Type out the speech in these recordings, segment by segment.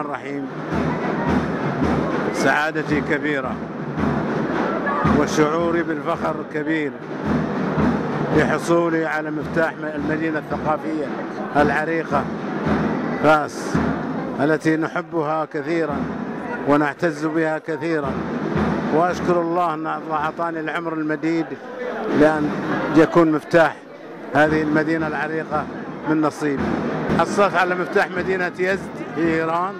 الرحمن الرحيم. سعادتي كبيرة وشعوري بالفخر كبير بحصولي على مفتاح المدينة الثقافية العريقة فاس التي نحبها كثيرا ونعتز بها كثيرا، وأشكر الله أن أعطاني العمر المديد لأن يكون مفتاح هذه المدينة العريقة من نصيبي. حصلت على مفتاح مدينة يزد في إيران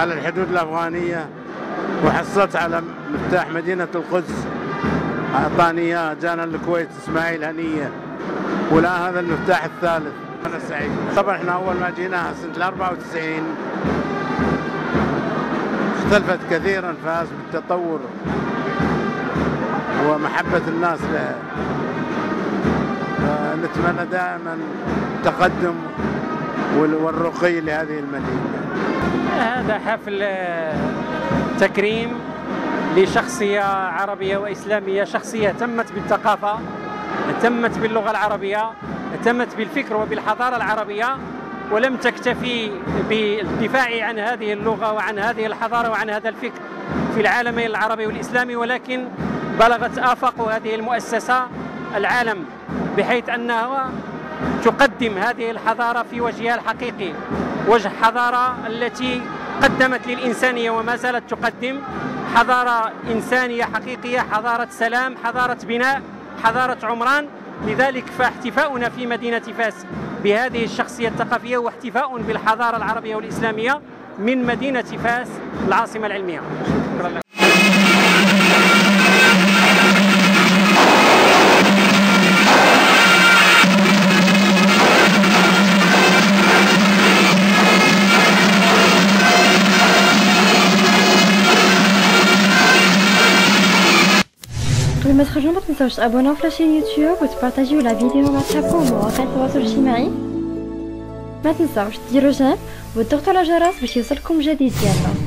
على الحدود الأفغانية، وحصلت على مفتاح مدينة القدس أعطاني إياه جانا الكويت إسماعيل هنية، ولا هذا المفتاح الثالث. أنا سعيد طبعا. إحنا أول ما جيناها سنة 94 اختلفت كثيرا فاس بالتطور ومحبة الناس لها، نتمنى دائما التقدم والرقي لهذه المدينة. هذا حفل تكريم لشخصية عربية وإسلامية، شخصية اهتمت بالثقافة، اهتمت باللغة العربية، اهتمت بالفكر وبالحضارة العربية، ولم تكتفي بالدفاع عن هذه اللغة وعن هذه الحضارة وعن هذا الفكر في العالمين العربي والإسلامي، ولكن بلغت آفاق هذه المؤسسة العالم، بحيث أنها تقدم هذه الحضارة في وجهها الحقيقي، وجه حضارة التي قدمت للإنسانية وما زالت تقدم، حضارة إنسانية حقيقية، حضارة سلام، حضارة بناء، حضارة عمران. لذلك فاحتفاؤنا في مدينة فاس بهذه الشخصية الثقافية واحتفاء بالحضارة العربية والإسلامية من مدينة فاس العاصمة العلمية. شكرا لك. قبل ما تخرجوا ما تنساوش تابوناو في لاشين يوتيوب وتبارطاجيو لا فيديو مع صحابكم ومواقع التواصل الاجتماعي، ما تنساوش ديروا جيم وتضغطوا على الجرس باش يوصلكم جديد ديالنا.